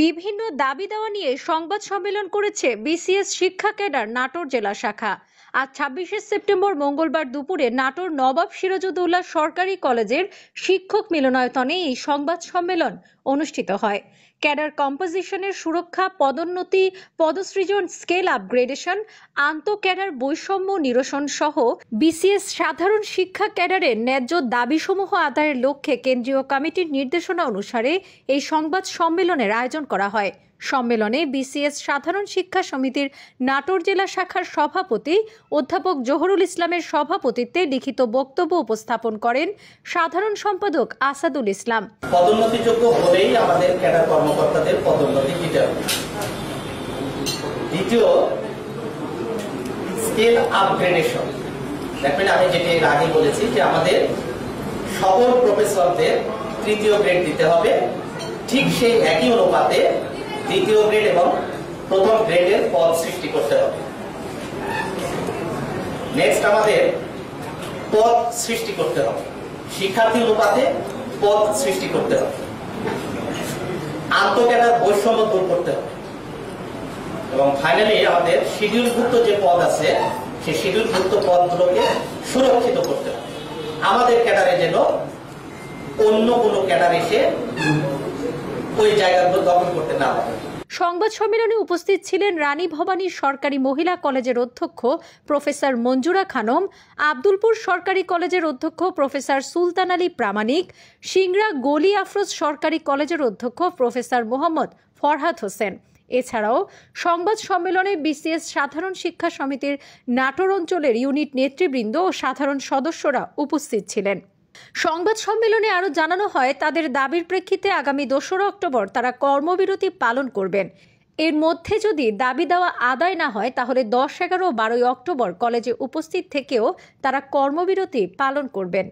বিভিন্ন দাবি দাওয়া নিয়ে সংবাদ সম্মেলন করেছে बीसीएस শিক্ষা ক্যাডার নাটোর জেলা শাখা। আজ 26 সেপ্টেম্বর মঙ্গলবার দুপুরে নাটোর নবব সিরাজুদ্দৌলা সরকারি কলেজের শিক্ষক মিলনায়তনে এই সংবাদ সম্মেলন অনুষ্ঠিত হয়। ক্যাডার কম্পোজিশনের সুরক্ষা, পদোন্নতি, পদসৃজন, স্কেল আপগ্রেডেশন, আন্তঃ ক্যাডার বৈষম্য নিরসন সহ बीसीएस সাধারণ শিক্ষা ক্যাডারের ন্যায্য দাবিসমূহ আদায়ের লক্ষ্যে কেন্দ্রীয় কমিটির নির্দেশনা অনুসারে এই সংবাদ সম্মেলনের আয়োজন করা হয়। সম্মেলনে बीसीएस সাধারণ শিক্ষা সমিতির নাটোর জেলা শাখার সভাপতি অধ্যাপক জহুরুল ইসলামের সভাপতিত্বে লিখিত বক্তব্য উপস্থাপন করেন সাধারণ সম্পাদক আসাদুল ইসলাম। পদোন্নতিযোগ্য হলেই আমাদের ক্যাডার কর্মকর্তাদের পদোন্নতি দিতে হবে। দ্বিতীয়, স্কেল আপগ্রেডেশন। দেখেন, আমি যেটা আগে বলেছি যে আমাদের সকল প্রফেসরদের তৃতীয় গ্রেড দিতে হবে, ঠিক সেই একই অনুপাতে দ্বিতীয় গ্রেড এবং প্রথম গ্রেডের পদ সৃষ্টি করতে হবে। নেক্সট, আমাদের পদ সৃষ্টি করতে হবে, শিক্ষার্থী অনুপাতে পদ সৃষ্টি করতে হবে। আন্তঃক্যাডার বৈষম্য দূর করতে হবে এবং ফাইনালি আমাদের শিডিউলভুক্ত যে পদ আছে সেই শিডিউলভুক্ত পদগুলোকে সুরক্ষিত করতে হবে। আমাদের ক্যাডারে যেন অন্য কোনো ক্যাডার এসে ওই জায়গাগুলো দখল করতে না পারে। সংবাদ সম্মেলনে উপস্থিত ছিলেন রানী ভবানী সরকারি মহিলা কলেজের অধ্যক্ষ প্রফেসর मंजूरा खानम, आब्दुलपुर सरकारी কলেজের অধ্যক্ষ প্রফেসর सुलतान आलि प्रामाणिक, सींगरा गलिफरज सरकारी কলেজের অধ্যক্ষ প্রফেসর মুহম্মদ ফরহদ হোসেন। এছাড়াও সংবাদ সম্মেলনে बीसीएस সাধারণ শিক্ষা সমিতির নাটোর অঞ্চলের ইউনিট নেতৃবৃন্দ ও সাধারণ সদস্যরা উপস্থিত ছিলেন। সংবাদ সম্মেলনে আরো জানানো হয়, তাদের দাবির প্রেক্ষিতে আগামী 2 অক্টোবর তারা কর্মবিরতি পালন করবেন। এর মধ্যে যদি দাবি দেওয়া আদায় না হয় তাহলে 10, 11 ও 12 অক্টোবর কলেজে উপস্থিত থেকেও তারা কর্মবিরতি পালন করবেন।